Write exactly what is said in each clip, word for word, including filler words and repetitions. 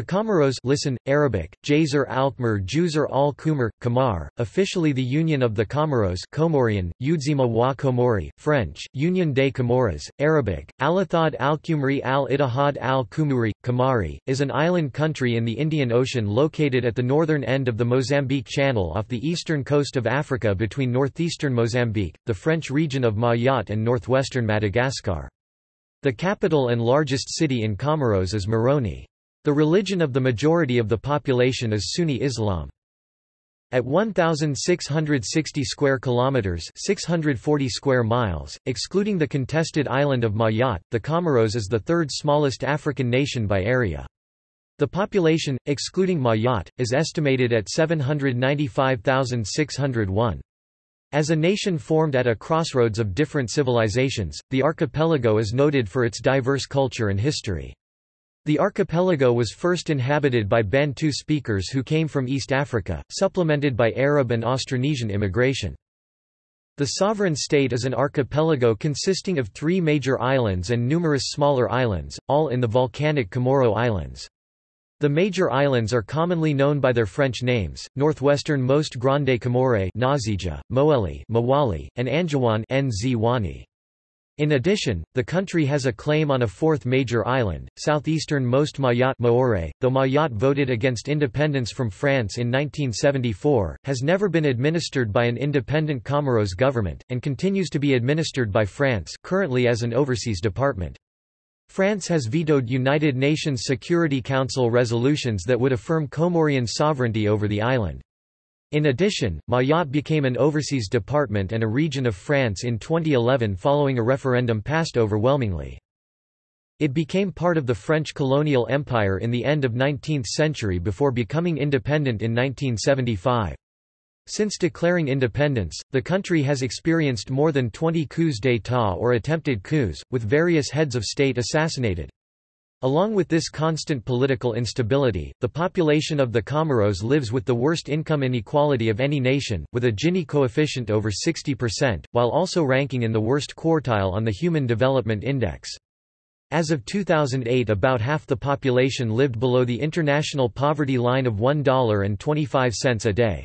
The Comoros, listen, Arabic, Juzur al-Qumur, Juzur al-Qumur, Qamar, officially the Union of the Comoros, Comorian, Udzima wa Komori, French, Union des Comores, Arabic, al-Ittihad al-Qumuri al-Ittihad al-Qumuri al-Qamari, is an island country in the Indian Ocean located at the northern end of the Mozambique Channel off the eastern coast of Africa between northeastern Mozambique, the French region of Mayotte, and northwestern Madagascar. The capital and largest city in Comoros is Moroni. The religion of the majority of the population is Sunni Islam. At one thousand six hundred sixty square kilometers (six hundred forty square miles), excluding the contested island of Mayotte, the Comoros is the third smallest African nation by area. The population, excluding Mayotte, is estimated at seven hundred ninety-five thousand six hundred one. As a nation formed at a crossroads of different civilizations, the archipelago is noted for its diverse culture and history. The archipelago was first inhabited by Bantu speakers who came from East Africa, supplemented by Arab and Austronesian immigration. The sovereign state is an archipelago consisting of three major islands and numerous smaller islands, all in the volcanic Comoro Islands. The major islands are commonly known by their French names: northwesternmost Grande Comoré, Ngazidja, Mohéli, Mohéli, and Anjouan, Ndzwani. In addition, the country has a claim on a fourth major island, southeasternmost Mayotte Maoré, though Mayotte voted against independence from France in nineteen seventy-four, has never been administered by an independent Comoros government, and continues to be administered by France, currently as an overseas department. France has vetoed United Nations Security Council resolutions that would affirm Comorian sovereignty over the island. In addition, Mayotte became an overseas department and a region of France in twenty eleven following a referendum passed overwhelmingly. It became part of the French colonial empire in the end of nineteenth century before becoming independent in nineteen seventy-five. Since declaring independence, the country has experienced more than twenty coups d'état or attempted coups, with various heads of state assassinated. Along with this constant political instability, the population of the Comoros lives with the worst income inequality of any nation, with a Gini coefficient over sixty percent, while also ranking in the worst quartile on the Human Development Index. As of two thousand eight, about half the population lived below the international poverty line of one dollar and twenty-five cents a day.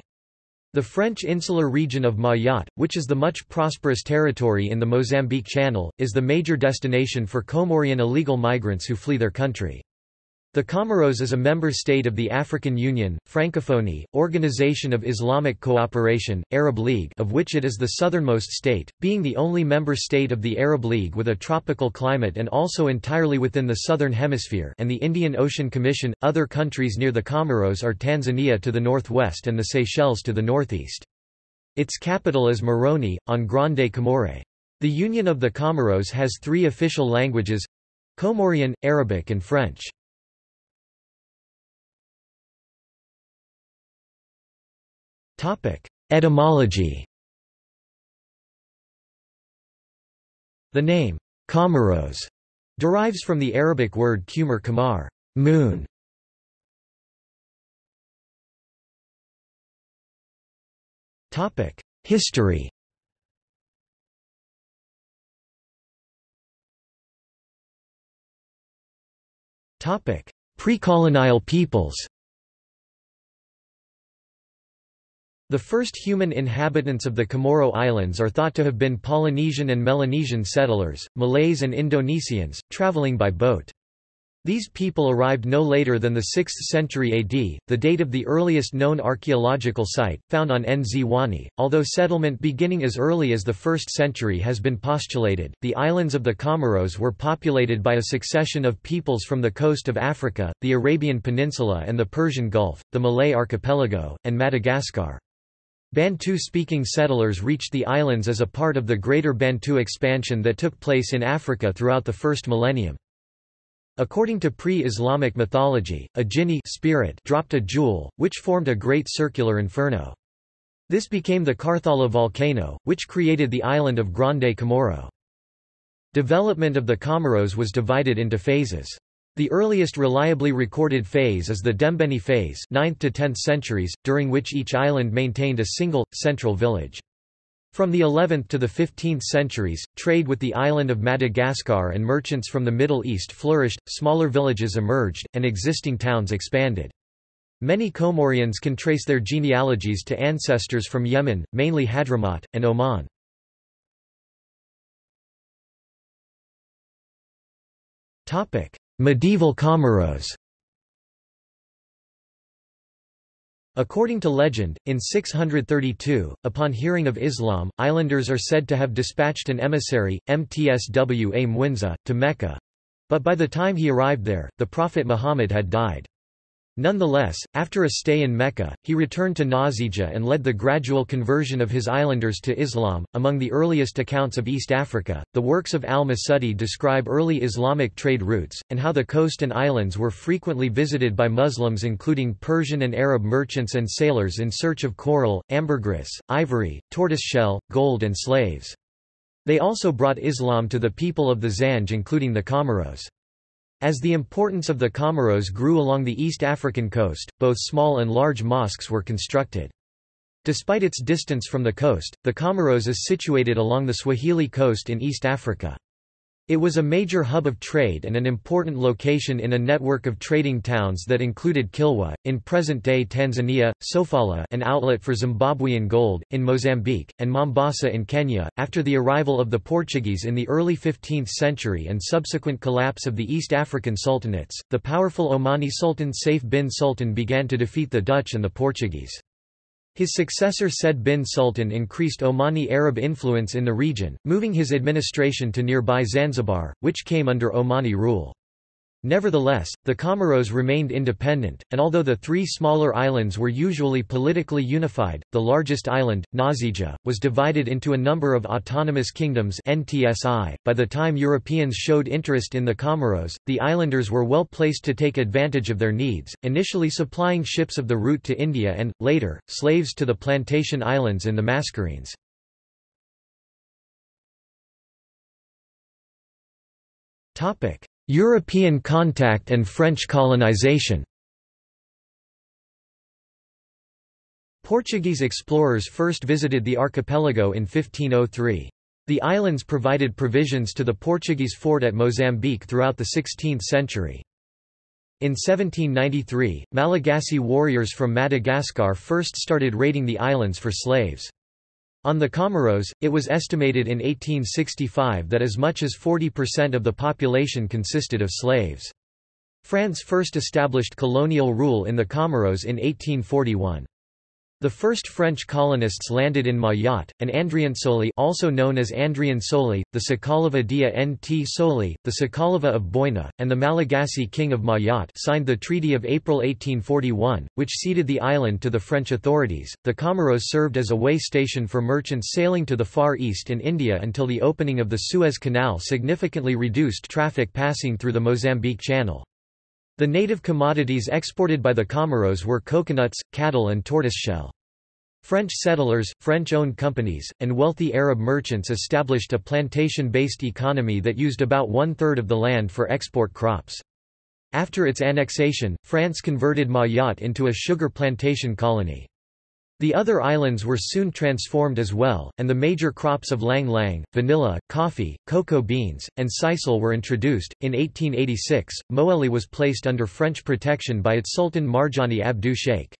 The French insular region of Mayotte, which is the much prosperous territory in the Mozambique Channel, is the major destination for Comorian illegal migrants who flee their country. The Comoros is a member state of the African Union, Francophonie, Organization of Islamic Cooperation, Arab League, of which it is the southernmost state, being the only member state of the Arab League with a tropical climate and also entirely within the Southern Hemisphere, and the Indian Ocean Commission. Other countries near the Comoros are Tanzania to the northwest and the Seychelles to the northeast. Its capital is Moroni, on Grande Comoré. The Union of the Comoros has three official languages: Comorian, Arabic, and French. Etymology. The name Comoros derives from the Arabic word qumur, qamar, moon. History. Pre-colonial peoples. The first human inhabitants of the Comoro Islands are thought to have been Polynesian and Melanesian settlers, Malays and Indonesians, traveling by boat. These people arrived no later than the sixth century A D, the date of the earliest known archaeological site, found on Ndzwani. Although settlement beginning as early as the first century has been postulated, the islands of the Comoros were populated by a succession of peoples from the coast of Africa, the Arabian Peninsula and the Persian Gulf, the Malay archipelago, and Madagascar. Bantu-speaking settlers reached the islands as a part of the greater Bantu expansion that took place in Africa throughout the first millennium. According to pre-Islamic mythology, a jinni spirit dropped a jewel, which formed a great circular inferno. This became the Karthala volcano, which created the island of Grande Comoro. Development of the Comoros was divided into phases. The earliest reliably recorded phase is the Dembeni phase, ninth to tenth centuries, during which each island maintained a single, central village. From the eleventh to the fifteenth centuries, trade with the island of Madagascar and merchants from the Middle East flourished, smaller villages emerged, and existing towns expanded. Many Comorians can trace their genealogies to ancestors from Yemen, mainly Hadramaut, and Oman. Medieval Comoros. According to legend, in six hundred thirty-two, upon hearing of Islam, islanders are said to have dispatched an emissary, Mtswa Mwinza, to Mecca. But by the time he arrived there, the Prophet Muhammad had died. Nonetheless, after a stay in Mecca, he returned to Ngazidja and led the gradual conversion of his islanders to Islam. Among the earliest accounts of East Africa, the works of al-Masudi describe early Islamic trade routes, and how the coast and islands were frequently visited by Muslims, including Persian and Arab merchants and sailors in search of coral, ambergris, ivory, tortoiseshell, gold and slaves. They also brought Islam to the people of the Zanj, including the Comoros. As the importance of the Comoros grew along the East African coast, both small and large mosques were constructed. Despite its distance from the coast, the Comoros is situated along the Swahili coast in East Africa. It was a major hub of trade and an important location in a network of trading towns that included Kilwa, in present-day Tanzania, Sofala, an outlet for Zimbabwean gold, in Mozambique, and Mombasa in Kenya. After the arrival of the Portuguese in the early fifteenth century and subsequent collapse of the East African sultanates, the powerful Omani Sultan Saif bin Sultan began to defeat the Dutch and the Portuguese. His successor Said bin Sultan increased Omani Arab influence in the region, moving his administration to nearby Zanzibar, which came under Omani rule. Nevertheless, the Comoros remained independent, and although the three smaller islands were usually politically unified, the largest island, Ngazidja, was divided into a number of autonomous kingdoms (N T S I). By the time Europeans showed interest in the Comoros, the islanders were well placed to take advantage of their needs, initially supplying ships of the route to India and, later, slaves to the plantation islands in the Mascarenes. European contact and French colonization. Portuguese explorers first visited the archipelago in fifteen oh three. The islands provided provisions to the Portuguese fort at Mozambique throughout the sixteenth century. In seventeen ninety-three, Malagasy warriors from Madagascar first started raiding the islands for slaves. On the Comoros, it was estimated in eighteen sixty-five that as much as forty percent of the population consisted of slaves. France first established colonial rule in the Comoros in eighteen forty-one. The first French colonists landed in Mayotte, and Andriantsoly, also known as Andriantsoly, the Sakalava dia Nt Soli, the Sakalava of Boina, and the Malagasy king of Mayotte signed the Treaty of April eighteen forty-one, which ceded the island to the French authorities. The Comoros served as a way station for merchants sailing to the Far East and India until the opening of the Suez Canal significantly reduced traffic passing through the Mozambique Channel. The native commodities exported by the Comoros were coconuts, cattle and tortoiseshell. French settlers, French-owned companies, and wealthy Arab merchants established a plantation-based economy that used about one-third of the land for export crops. After its annexation, France converted Mayotte into a sugar plantation colony. The other islands were soon transformed as well, and the major crops of lang lang, vanilla, coffee, cocoa beans, and sisal were introduced. In eighteen eighty-six, Mohéli was placed under French protection by its Sultan Marjani Abdu Sheikh.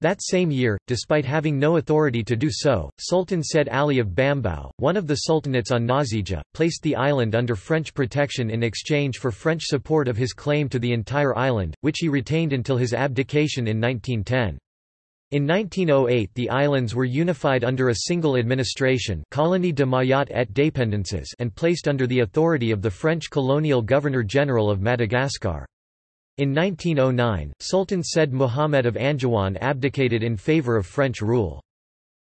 That same year, despite having no authority to do so, Sultan Said Ali of Bambao, one of the sultanates on Ngazidja, placed the island under French protection in exchange for French support of his claim to the entire island, which he retained until his abdication in nineteen ten. In nineteen oh eight the islands were unified under a single administration, Colonie de Mayotte et Dépendances, and placed under the authority of the French colonial governor-general of Madagascar. In nineteen oh nine, Sultan Said Mohammed of Anjouan abdicated in favour of French rule.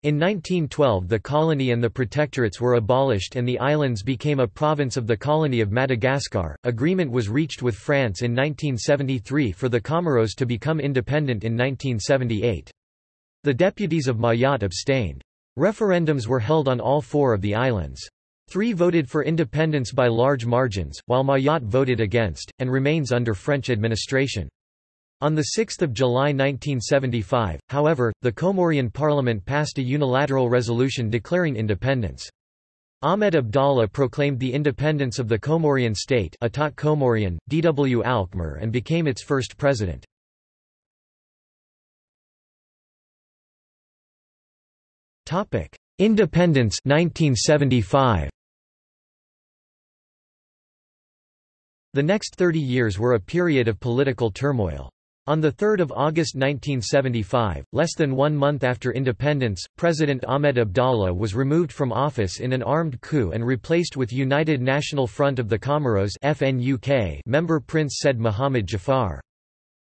In nineteen twelve the colony and the protectorates were abolished and the islands became a province of the Colony of Madagascar. Agreement was reached with France in nineteen seventy-three for the Comoros to become independent in nineteen seventy-eight. The deputies of Mayotte abstained. Referendums were held on all four of the islands. Three voted for independence by large margins, while Mayotte voted against, and remains under French administration. On the sixth of July nineteen seventy-five, however, the Comorian parliament passed a unilateral resolution declaring independence. Ahmed Abdallah proclaimed the independence of the Comorian state Atat Comorian, D W Alkmaar, and became its first president. Independence nineteen seventy-five. The next thirty years were a period of political turmoil. On the third of August nineteen seventy-five, less than one month after independence, President Ahmed Abdallah was removed from office in an armed coup and replaced with United National Front of the Comoros F N U K member Prince Said Mohamed Jafar.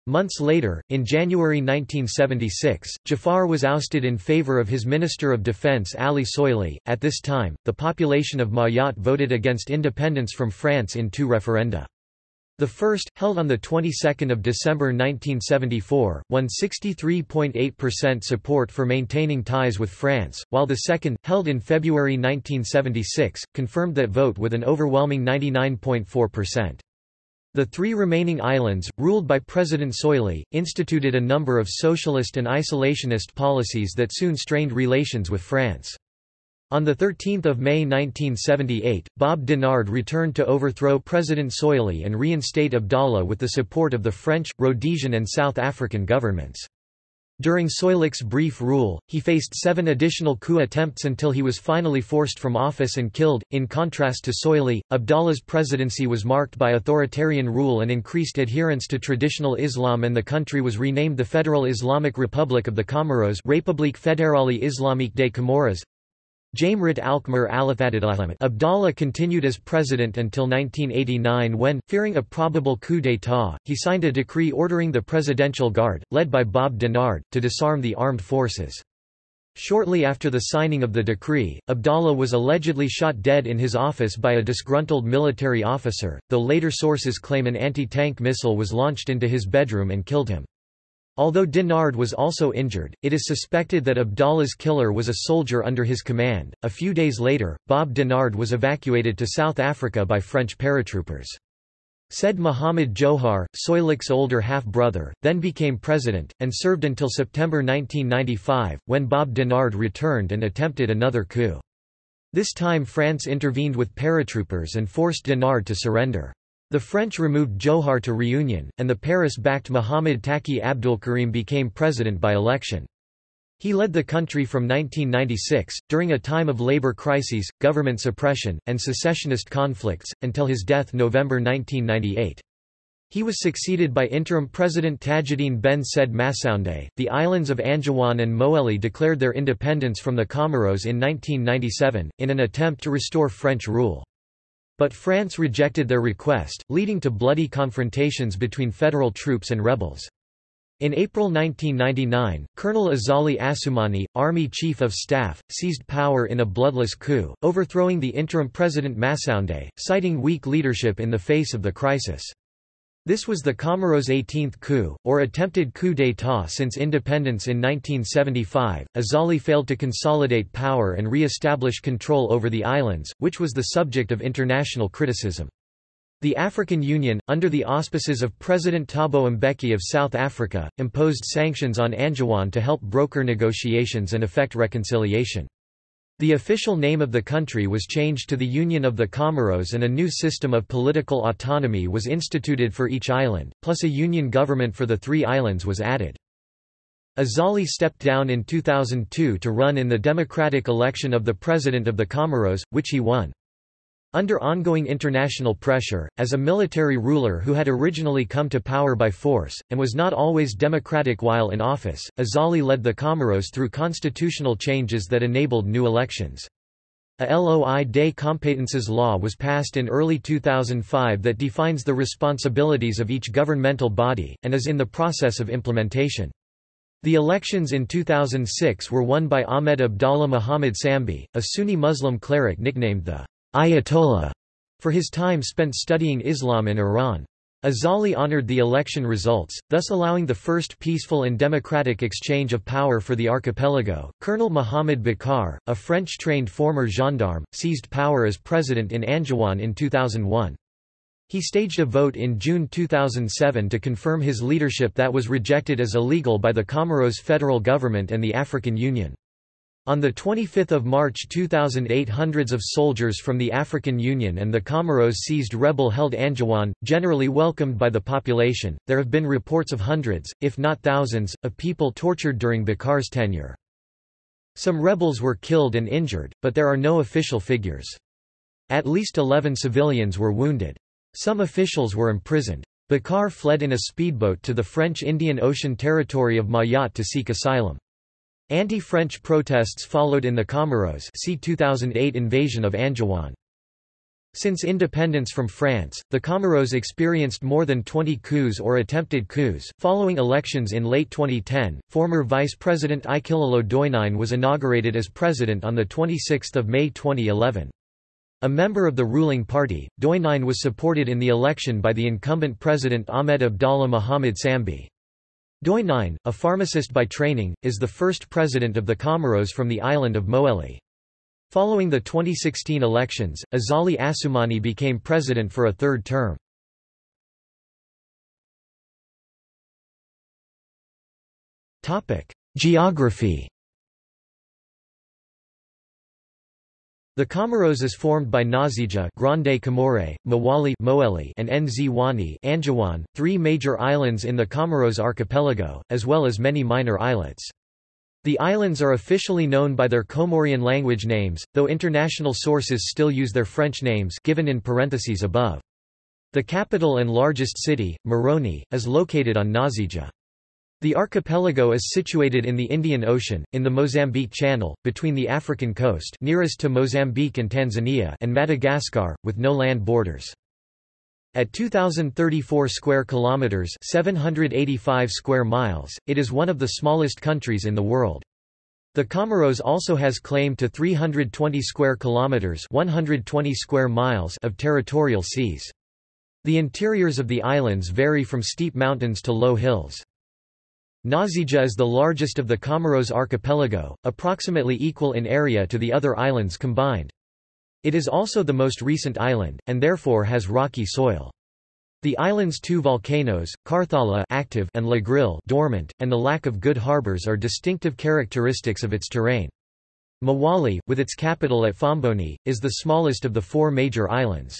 Months later, in January nineteen seventy-six, Jafar was ousted in favor of his Minister of Defense Ali Soili. At this time, the population of Mayotte voted against independence from France in two referenda. The first, held on the twenty-second of December nineteen seventy-four, won sixty-three point eight percent support for maintaining ties with France, while the second, held in February nineteen seventy-six, confirmed that vote with an overwhelming ninety-nine point four percent. The three remaining islands, ruled by President Soili, instituted a number of socialist and isolationist policies that soon strained relations with France. On the thirteenth of May nineteen seventy-eight, Bob Denard returned to overthrow President Soili and reinstate Abdallah with the support of the French, Rhodesian and South African governments. During Soili's brief rule, he faced seven additional coup attempts until he was finally forced from office and killed. In contrast to Soili, Abdallah's presidency was marked by authoritarian rule and increased adherence to traditional Islam, and the country was renamed the Federal Islamic Republic of the Comoros, République Fédérale Islamique des Comoros. Jamrat Alkmaar Alifatadilhamet. Abdallah continued as president until nineteen eighty-nine when, fearing a probable coup d'état, he signed a decree ordering the Presidential Guard, led by Bob Denard, to disarm the armed forces. Shortly after the signing of the decree, Abdallah was allegedly shot dead in his office by a disgruntled military officer, though later sources claim an anti-tank missile was launched into his bedroom and killed him. Although Denard was also injured, it is suspected that Abdallah's killer was a soldier under his command. A few days later, Bob Denard was evacuated to South Africa by French paratroopers. Said Mohamed Johar, Soilik's older half-brother, then became president, and served until September nineteen ninety-five, when Bob Denard returned and attempted another coup. This time France intervened with paratroopers and forced Denard to surrender. The French removed Johar to Réunion, and the Paris-backed Mohamed Taqi Abdulkarim became president by election. He led the country from nineteen ninety-six, during a time of labor crises, government suppression, and secessionist conflicts, until his death November nineteen ninety-eight. He was succeeded by interim president Tajuddin Ben Said Massoundé. The islands of Anjouan and Mohéli declared their independence from the Comoros in nineteen ninety-seven, in an attempt to restore French rule. But France rejected their request, leading to bloody confrontations between federal troops and rebels. In April nineteen ninety-nine, Colonel Azali Assoumani, Army Chief of Staff, seized power in a bloodless coup, overthrowing the interim President Massoundé, citing weak leadership in the face of the crisis. This was the Comoros' eighteenth coup, or attempted coup d'état since independence in nineteen seventy-five. Azali failed to consolidate power and re-establish control over the islands, which was the subject of international criticism. The African Union, under the auspices of President Thabo Mbeki of South Africa, imposed sanctions on Anjouan to help broker negotiations and effect reconciliation. The official name of the country was changed to the Union of the Comoros, and a new system of political autonomy was instituted for each island, plus a union government for the three islands was added. Azali stepped down in two thousand two to run in the democratic election of the President of the Comoros, which he won. Under ongoing international pressure, as a military ruler who had originally come to power by force, and was not always democratic while in office, Azali led the Comoros through constitutional changes that enabled new elections. A Loi des Compétences law was passed in early two thousand five that defines the responsibilities of each governmental body, and is in the process of implementation. The elections in two thousand six were won by Ahmed Abdallah Mohamed Sambi, a Sunni Muslim cleric nicknamed the Ayatollah, for his time spent studying Islam in Iran. Azali honored the election results, thus allowing the first peaceful and democratic exchange of power for the archipelago. Colonel Mohamed Bakar, a French-trained former gendarme, seized power as president in Anjouan in two thousand one. He staged a vote in June two thousand seven to confirm his leadership that was rejected as illegal by the Comoros federal government and the African Union. On the twenty-fifth of March two thousand eight, hundreds of soldiers from the African Union and the Comoros seized rebel-held Anjouan, generally welcomed by the population. There have been reports of hundreds, if not thousands, of people tortured during Bakar's tenure. Some rebels were killed and injured, but there are no official figures. At least eleven civilians were wounded. Some officials were imprisoned. Bakar fled in a speedboat to the French Indian Ocean territory of Mayotte to seek asylum. Anti-French protests followed in the Comoros, see two thousand eight invasion of Anjouan. Since independence from France, the Comoros experienced more than twenty coups or attempted coups. Following elections in late twenty ten, former Vice President Ikililou Dhoinine was inaugurated as president on the twenty-sixth of May twenty eleven. A member of the ruling party, Dhoinine was supported in the election by the incumbent president Ahmed Abdallah Mohamed Sambi. Dhoinine, a pharmacist by training, is the first president of the Comoros from the island of Mohéli. Following the twenty sixteen elections, Azali Assoumani became president for a third term. Geography. The Comoros is formed by Ngazidja, Grande Comoré, Mawali, Mohéli, and Ndzija, Anjouan, three major islands in the Comoros archipelago, as well as many minor islets. The islands are officially known by their Comorian language names, though international sources still use their French names given in parentheses above. The capital and largest city, Moroni, is located on Ngazidja. The archipelago is situated in the Indian Ocean, in the Mozambique Channel, between the African coast nearest to Mozambique and Tanzania and Madagascar, with no land borders. At two thousand thirty-four square kilometers (seven hundred eighty-five square miles), it is one of the smallest countries in the world. The Comoros also has claim to three hundred twenty square kilometers (one hundred twenty square miles) of territorial seas. The interiors of the islands vary from steep mountains to low hills. Ngazidja is the largest of the Comoros archipelago, approximately equal in area to the other islands combined. It is also the most recent island, and therefore has rocky soil. The island's two volcanoes, Karthala active and La Grille dormant, and the lack of good harbours are distinctive characteristics of its terrain. Mohéli, with its capital at Fomboni, is the smallest of the four major islands.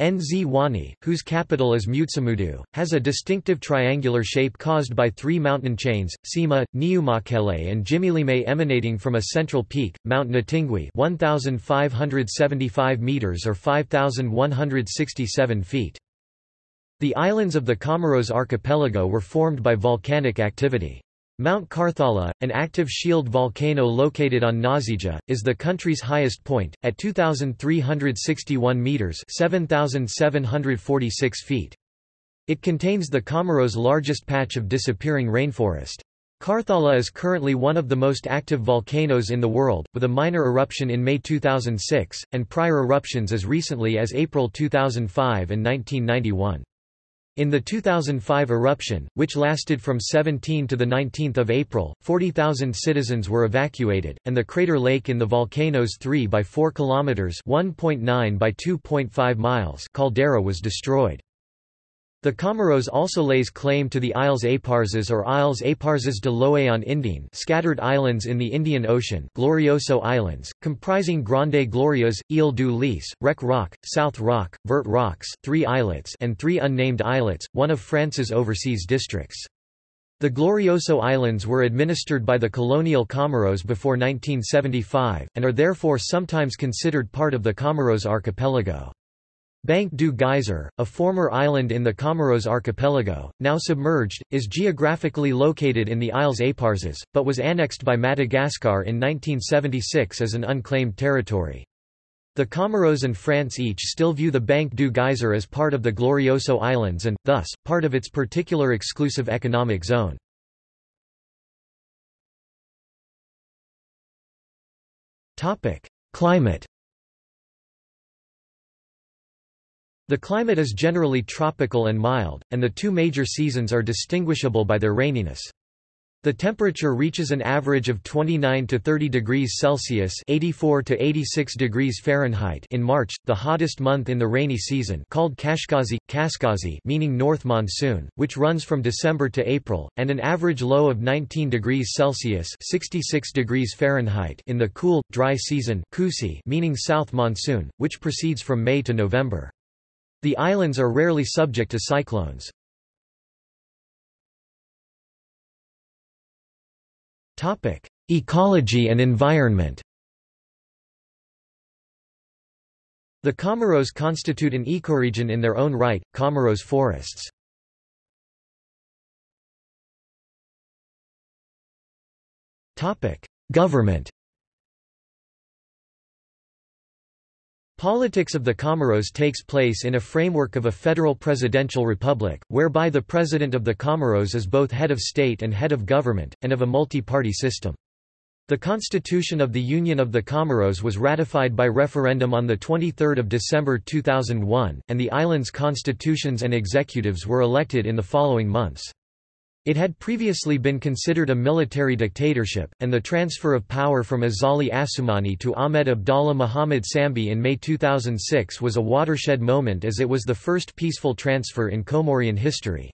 Ndzija, whose capital is Mutsamudu, has a distinctive triangular shape caused by three mountain chains, Sima, Niumakele and Jimilime, emanating from a central peak, Mount Ntingwi one thousand five hundred seventy-five meters or five thousand one hundred sixty-seven feet. The islands of the Comoros archipelago were formed by volcanic activity. Mount Karthala, an active shield volcano located on Ngazidja, is the country's highest point, at two thousand three hundred sixty-one metres (seven thousand seven hundred forty-six feet). It contains the Comoros' largest patch of disappearing rainforest. Karthala is currently one of the most active volcanoes in the world, with a minor eruption in May two thousand six, and prior eruptions as recently as April two thousand five and nineteen ninety-one. In the two thousand five eruption, which lasted from seventeenth to the nineteenth of April, forty thousand citizens were evacuated, and the crater lake in the volcano's three by four kilometers (one point nine by two point five miles) caldera was destroyed. The Comoros also lays claim to the Îles Éparses or Îles Éparses de l'Océan Indien, scattered islands in the Indian Ocean, Glorioso Islands, comprising Grande Gloriose, Île du Lys, Rec Rock, South Rock, Vert Rocks, three islets, and three unnamed islets, one of France's overseas districts. The Glorioso Islands were administered by the colonial Comoros before nineteen seventy-five, and are therefore sometimes considered part of the Comoros archipelago. Bank du Geyser, a former island in the Comoros archipelago, now submerged, is geographically located in the Îles Éparses, but was annexed by Madagascar in nineteen seventy-six as an unclaimed territory. The Comoros and France each still view the Bank du Geyser as part of the Glorioso Islands and, thus, part of its particular exclusive economic zone. Climate. The climate is generally tropical and mild, and the two major seasons are distinguishable by their raininess. The temperature reaches an average of twenty-nine to thirty degrees Celsius (eighty-four to eighty-six degrees Fahrenheit) in March, the hottest month in the rainy season, called Kashkazi, Kaskazi, meaning north monsoon, which runs from December to April, and an average low of nineteen degrees Celsius (sixty-six degrees Fahrenheit) in the cool, dry season, Kusi, meaning south monsoon, which proceeds from May to November. The islands are rarely subject to cyclones. Ecology and environment. The Comoros constitute an ecoregion in their own right, Comoros forests. Government. Politics of the Comoros takes place in a framework of a federal presidential republic, whereby the president of the Comoros is both head of state and head of government, and of a multi-party system. The Constitution of the Union of the Comoros was ratified by referendum on the twenty-third of December two thousand one, and the island's constitutions and executives were elected in the following months. It had previously been considered a military dictatorship, and the transfer of power from Azali Assoumani to Ahmed Abdallah Mohamed Sambi in May two thousand six was a watershed moment, as it was the first peaceful transfer in Comorian history.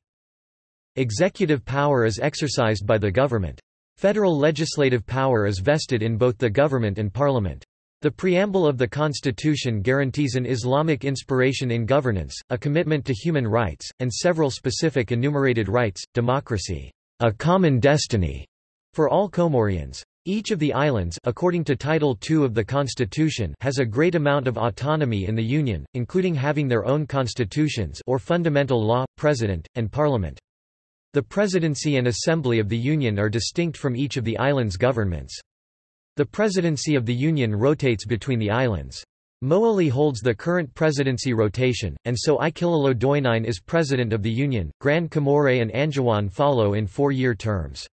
Executive power is exercised by the government. Federal legislative power is vested in both the government and parliament. The preamble of the constitution guarantees an Islamic inspiration in governance, a commitment to human rights, and several specific enumerated rights: democracy, a common destiny for all Comorians. Each of the islands, according to Title two of the Constitution, has a great amount of autonomy in the Union, including having their own constitutions or fundamental law, president, and parliament. The presidency and assembly of the Union are distinct from each of the islands' governments. The presidency of the Union rotates between the islands. Mohéli holds the current presidency rotation, and so Ikililou Dhoinine is president of the Union. Grande Comoré and Anjouan follow in four-year terms.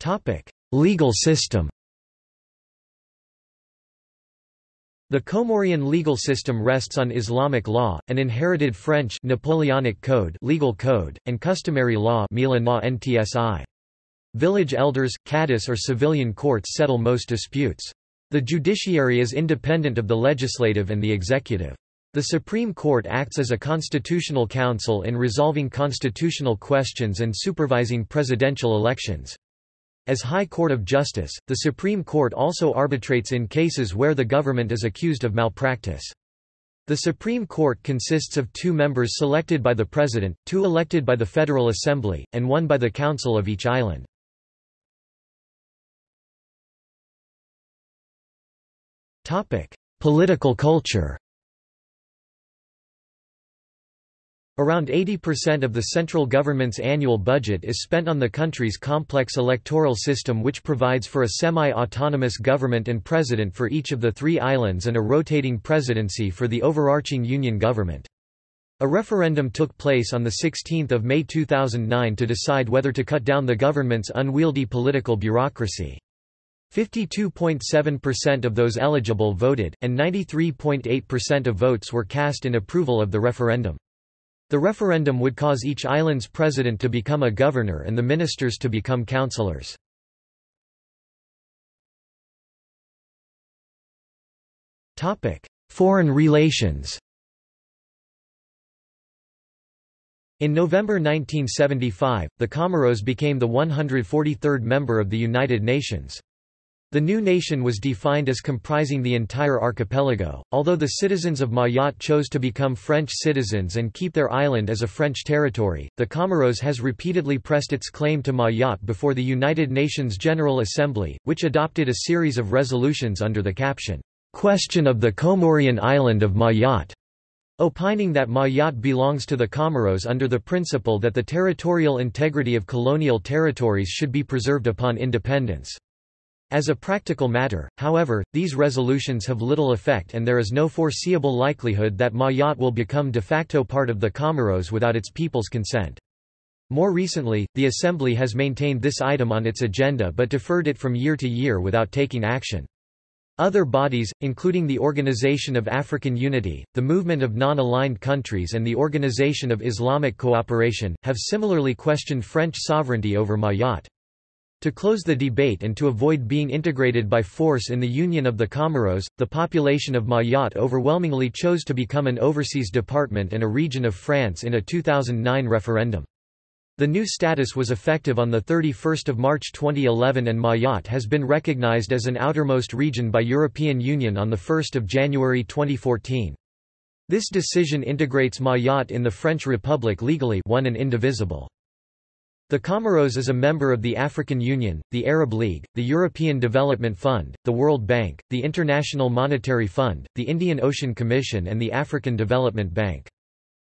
Topic: Legal system. The Comorian legal system rests on Islamic law, an inherited French Napoleonic code, legal code, and customary law. Village elders, cadis, or civilian courts settle most disputes. The judiciary is independent of the legislative and the executive. The Supreme Court acts as a constitutional council in resolving constitutional questions and supervising presidential elections. As High Court of Justice, the Supreme Court also arbitrates in cases where the government is accused of malpractice. The Supreme Court consists of two members selected by the President, two elected by the Federal Assembly, and one by the Council of each island. Political culture. Around eighty percent of the central government's annual budget is spent on the country's complex electoral system, which provides for a semi-autonomous government and president for each of the three islands and a rotating presidency for the overarching Union government. A referendum took place on the sixteenth of May two thousand nine to decide whether to cut down the government's unwieldy political bureaucracy. fifty-two point seven percent of those eligible voted, and ninety-three point eight percent of votes were cast in approval of the referendum. The referendum would cause each island's president to become a governor and the ministers to become councillors. Foreign relations. In November nineteen seventy-five, the Comoros became the one hundred forty-third member of the United Nations. The new nation was defined as comprising the entire archipelago, although the citizens of Mayotte chose to become French citizens and keep their island as a French territory. The Comoros has repeatedly pressed its claim to Mayotte before the United Nations General Assembly, which adopted a series of resolutions under the caption, "Question of the Comorian Island of Mayotte," opining that Mayotte belongs to the Comoros under the principle that the territorial integrity of colonial territories should be preserved upon independence. As a practical matter, however, these resolutions have little effect, and there is no foreseeable likelihood that Mayotte will become de facto part of the Comoros without its people's consent. More recently, the Assembly has maintained this item on its agenda but deferred it from year to year without taking action. Other bodies, including the Organization of African Unity, the Movement of Non-Aligned Countries and the Organization of Islamic Cooperation, have similarly questioned French sovereignty over Mayotte. To close the debate and to avoid being integrated by force in the Union of the Comoros, the population of Mayotte overwhelmingly chose to become an overseas department and a region of France in a two thousand nine referendum. The new status was effective on thirty-first of March twenty eleven, and Mayotte has been recognized as an outermost region by European Union on first of January twenty fourteen. This decision integrates Mayotte in the French Republic legally, one and indivisible. The Comoros is a member of the African Union, the Arab League, the European Development Fund, the World Bank, the International Monetary Fund, the Indian Ocean Commission and the African Development Bank.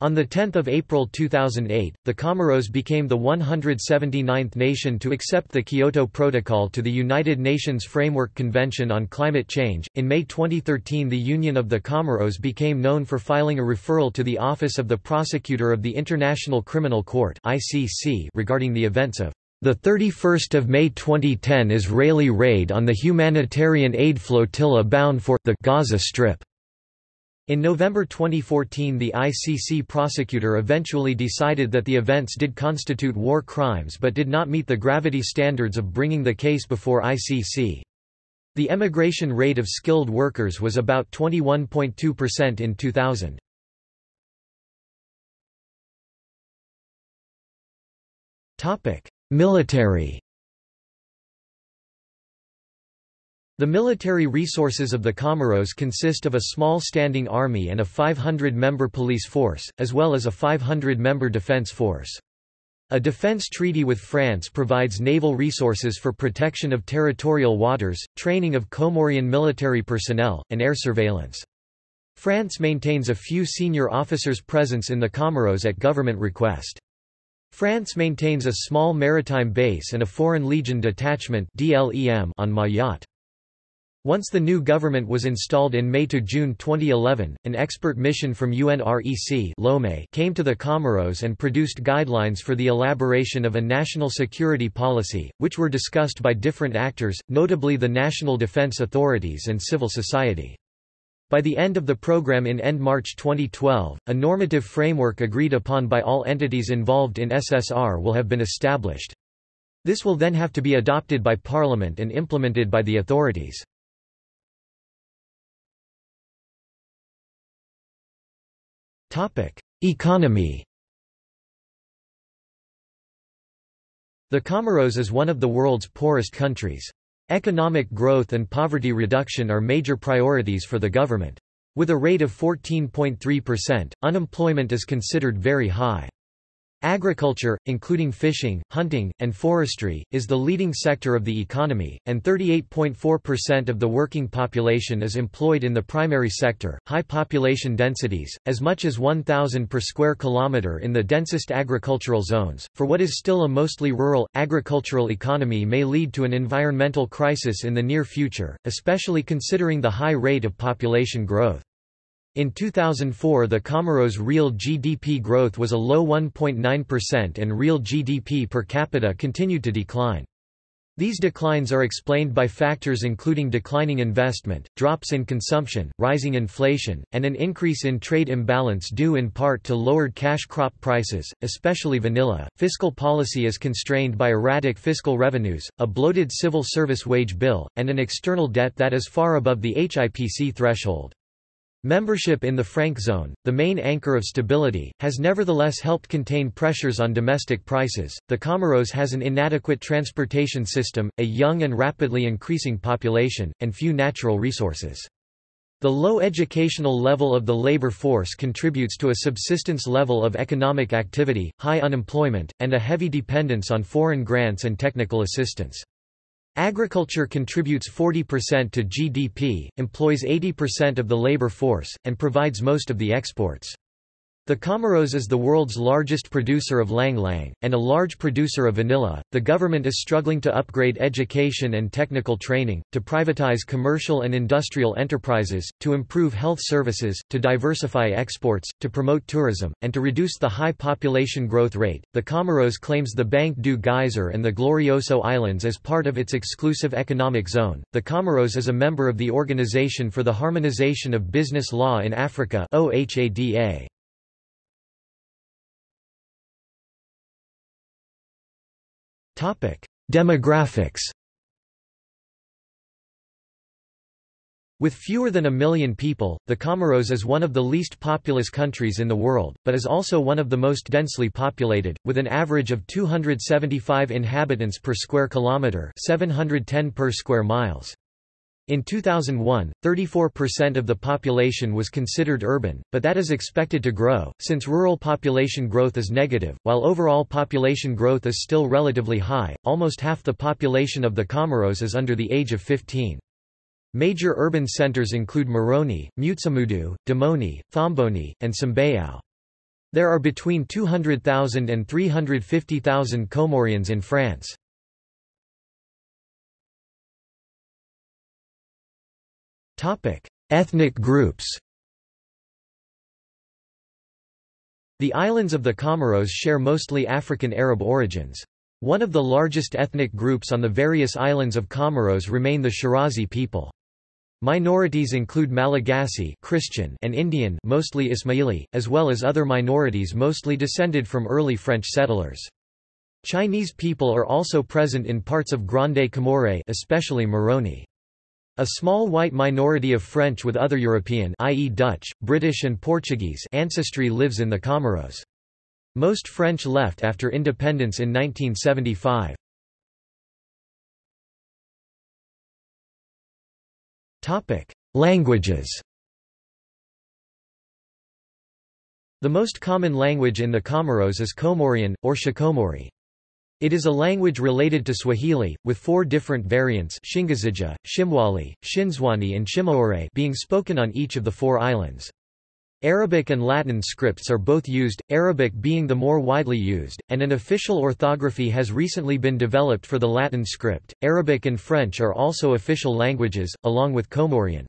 On the tenth of April two thousand eight, the Comoros became the one hundred seventy-ninth nation to accept the Kyoto Protocol to the United Nations Framework Convention on Climate Change. In May twenty thirteen, the Union of the Comoros became known for filing a referral to the Office of the Prosecutor of the International Criminal Court (I C C) regarding the events of the thirty-first of May twenty ten Israeli raid on the humanitarian aid flotilla bound for the Gaza Strip. In November twenty fourteen, the I C C prosecutor eventually decided that the events did constitute war crimes but did not meet the gravity standards of bringing the case before I C C. The emigration rate of skilled workers was about twenty-one point two percent in two thousand. Topic: Military. The military resources of the Comoros consist of a small standing army and a five hundred member police force, as well as a five hundred member defense force. A defense treaty with France provides naval resources for protection of territorial waters, training of Comorian military personnel, and air surveillance. France maintains a few senior officers' presence in the Comoros at government request. France maintains a small maritime base and a Foreign Legion Detachment on Mayotte. Once the new government was installed in May to June twenty eleven, an expert mission from UNREC Lomé came to the Comoros and produced guidelines for the elaboration of a national security policy, which were discussed by different actors, notably the national defense authorities and civil society. By the end of the program in end March twenty twelve, a normative framework agreed upon by all entities involved in S S R will have been established. This will then have to be adopted by Parliament and implemented by the authorities. Economy. The Comoros is one of the world's poorest countries. Economic growth and poverty reduction are major priorities for the government. With a rate of fourteen point three percent, unemployment is considered very high. Agriculture, including fishing, hunting, and forestry, is the leading sector of the economy, and thirty-eight point four percent of the working population is employed in the primary sector. High population densities, as much as one thousand per square kilometer in the densest agricultural zones, for what is still a mostly rural, agricultural economy may lead to an environmental crisis in the near future, especially considering the high rate of population growth. In two thousand four, the Comoros' real G D P growth was a low one point nine percent and real G D P per capita continued to decline. These declines are explained by factors including declining investment, drops in consumption, rising inflation, and an increase in trade imbalance due in part to lowered cash crop prices, especially vanilla. Fiscal policy is constrained by erratic fiscal revenues, a bloated civil service wage bill, and an external debt that is far above the H I P C threshold. Membership in the franc zone, the main anchor of stability, has nevertheless helped contain pressures on domestic prices. The Comoros has an inadequate transportation system, a young and rapidly increasing population, and few natural resources. The low educational level of the labor force contributes to a subsistence level of economic activity, high unemployment, and a heavy dependence on foreign grants and technical assistance. Agriculture contributes forty percent to G D P, employs eighty percent of the labor force, and provides most of the exports. The Comoros is the world's largest producer of lang lang, and a large producer of vanilla. The government is struggling to upgrade education and technical training, to privatize commercial and industrial enterprises, to improve health services, to diversify exports, to promote tourism, and to reduce the high population growth rate. The Comoros claims the Banque du Geyser and the Glorioso Islands as part of its exclusive economic zone. The Comoros is a member of the Organization for the Harmonization of Business Law in Africa. O H A D A. Demographics. With fewer than a million people, the Comoros is one of the least populous countries in the world, but is also one of the most densely populated, with an average of two hundred seventy-five inhabitants per square kilometre, seven hundred ten per square miles. In two thousand one, thirty-four percent of the population was considered urban, but that is expected to grow, since rural population growth is negative. While overall population growth is still relatively high, almost half the population of the Comoros is under the age of fifteen. Major urban centres include Moroni, Mutsamudu, Damoni, Thomboni, and Sembaiao. There are between two hundred thousand and three hundred fifty thousand Comorians in France. Ethnic groups. The islands of the Comoros share mostly African Arab origins. One of the largest ethnic groups on the various islands of Comoros remain the Shirazi people. Minorities include Malagasy Christian and Indian, mostly Ismaili, as well as other minorities mostly descended from early French settlers. Chinese people are also present in parts of Grande Comoré, especially Moroni. A small white minority of French with other European, that is Dutch, British and Portuguese ancestry lives in the Comoros. Most French left after independence in nineteen seventy-five. Topic: Languages. The most common language in the Comoros is Comorian or Shikomori. It is a language related to Swahili, with four different variants Shingazidja, Shimwali, Shindzwani and Shimaore being spoken on each of the four islands. Arabic and Latin scripts are both used, Arabic being the more widely used, and an official orthography has recently been developed for the Latin script. Arabic and French are also official languages, along with Comorian.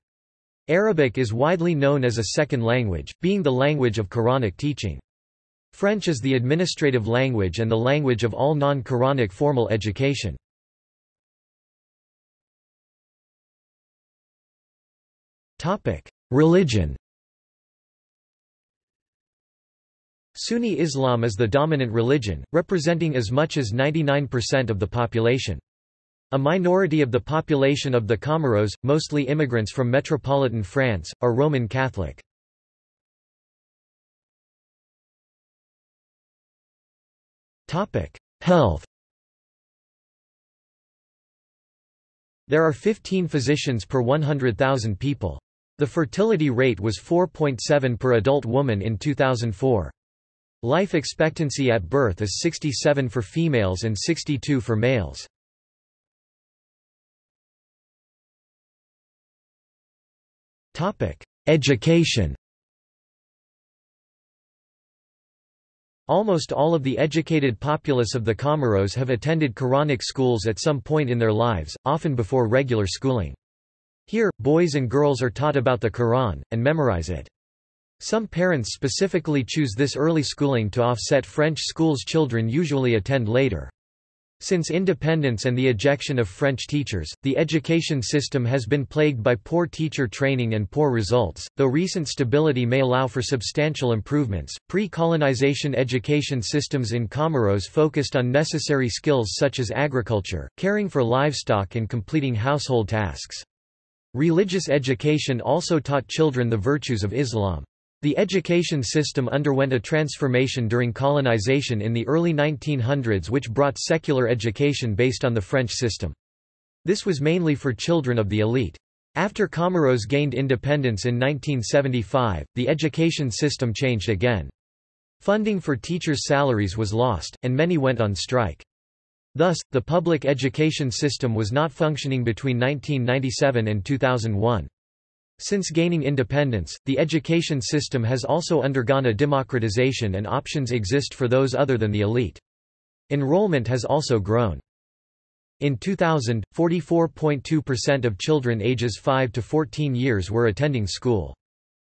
Arabic is widely known as a second language, being the language of Quranic teaching. French is the administrative language and the language of all non-Quranic formal education. Religion. Sunni Islam is the dominant religion, representing as much as ninety-nine percent of the population. A minority of the population of the Comoros, mostly immigrants from metropolitan France, are Roman Catholic. Health. There are fifteen physicians per one hundred thousand people. The fertility rate was four point seven per adult woman in two thousand four. Life expectancy at birth is sixty-seven for females and sixty-two for males. Education. Almost all of the educated populace of the Comoros have attended Quranic schools at some point in their lives, often before regular schooling. Here, boys and girls are taught about the Quran, and memorize it. Some parents specifically choose this early schooling to offset French schools children usually attend later. Since independence and the ejection of French teachers, the education system has been plagued by poor teacher training and poor results, though recent stability may allow for substantial improvements. Pre-colonization education systems in Comoros focused on necessary skills such as agriculture, caring for livestock and completing household tasks. Religious education also taught children the virtues of Islam. The education system underwent a transformation during colonization in the early nineteen hundreds which brought secular education based on the French system. This was mainly for children of the elite. After Comoros gained independence in nineteen seventy-five, the education system changed again. Funding for teachers' salaries was lost, and many went on strike. Thus, the public education system was not functioning between nineteen ninety-seven and two thousand one. Since gaining independence, the education system has also undergone a democratization and options exist for those other than the elite. Enrollment has also grown. In two thousand, forty-four point two percent of children ages five to fourteen years were attending school.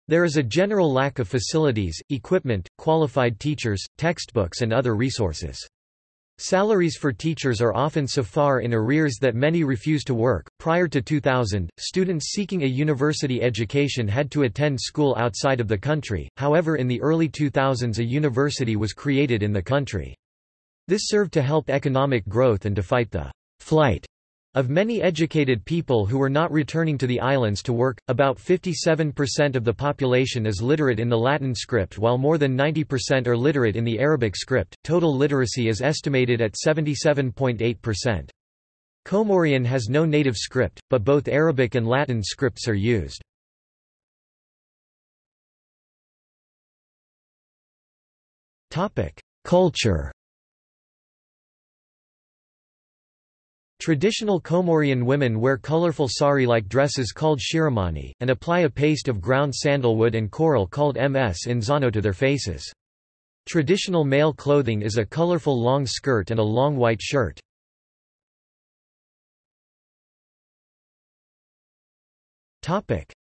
There is a general lack of facilities, equipment, qualified teachers, textbooks and other resources. Salaries for teachers are often so far in arrears that many refuse to work. Prior to two thousand, students seeking a university education had to attend school outside of the country, however, in the early two thousands, a university was created in the country. This served to help economic growth and to fight the flight of many educated people who were not returning to the islands to work. About fifty-seven percent of the population is literate in the Latin script, while more than ninety percent are literate in the Arabic script. Total literacy is estimated at seventy-seven point eight percent. Comorian has no native script, but both Arabic and Latin scripts are used. Topic: Culture. Traditional Comorian women wear colorful sari-like dresses called shiramani, and apply a paste of ground sandalwood and coral called M S Inzano to their faces. Traditional male clothing is a colorful long skirt and a long white shirt.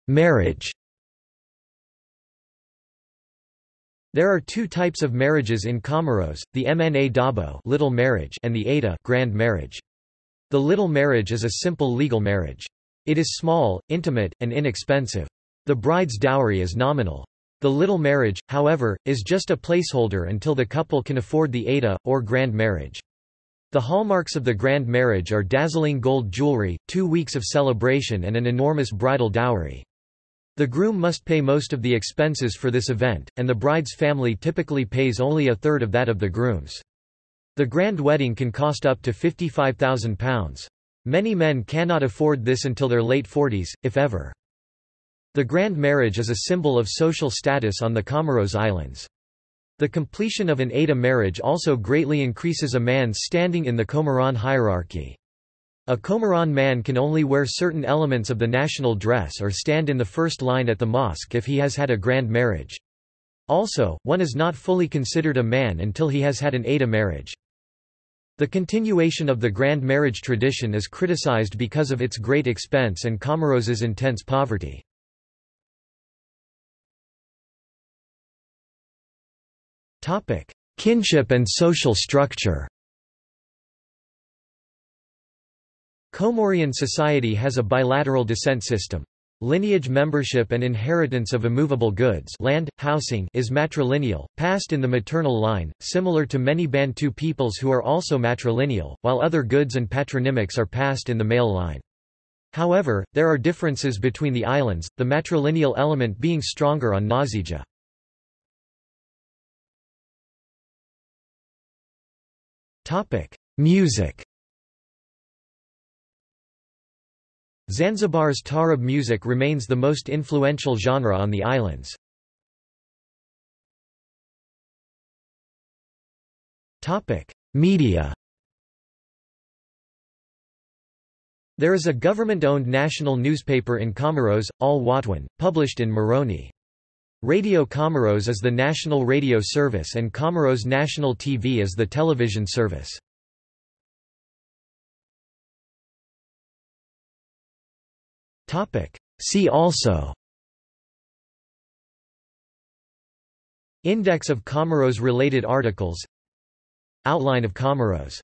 Marriage. There are two types of marriages in Comoros, the Mna Dabo little marriage and the Ada grand marriage. The little marriage is a simple legal marriage. It is small, intimate, and inexpensive. The bride's dowry is nominal. The little marriage, however, is just a placeholder until the couple can afford the Ada, or grand marriage. The hallmarks of the grand marriage are dazzling gold jewelry, two weeks of celebration and an enormous bridal dowry. The groom must pay most of the expenses for this event, and the bride's family typically pays only a third of that of the groom's. The grand wedding can cost up to fifty-five thousand pounds. Many men cannot afford this until their late forties, if ever. The grand marriage is a symbol of social status on the Comoros Islands. The completion of an Ada marriage also greatly increases a man's standing in the Comoran hierarchy. A Comoran man can only wear certain elements of the national dress or stand in the first line at the mosque if he has had a grand marriage. Also, one is not fully considered a man until he has had an Ada marriage. The continuation of the grand marriage tradition is criticized because of its great expense and Comoros's intense poverty. Topic: Kinship and social structure. Comorian society has a bilateral descent system. Lineage membership and inheritance of immovable goods, land, housing, is matrilineal, passed in the maternal line, similar to many Bantu peoples who are also matrilineal, while other goods and patronymics are passed in the male line. However, there are differences between the islands, the matrilineal element being stronger on Ngazidja. Music. Zanzibar's Tarab music remains the most influential genre on the islands. Media. There is a government-owned national newspaper in Comoros, Al Watwan, published in Moroni. Radio Comoros is the national radio service and Comoros National T V is the television service. See also: Index of Comoros-related articles, Outline of Comoros.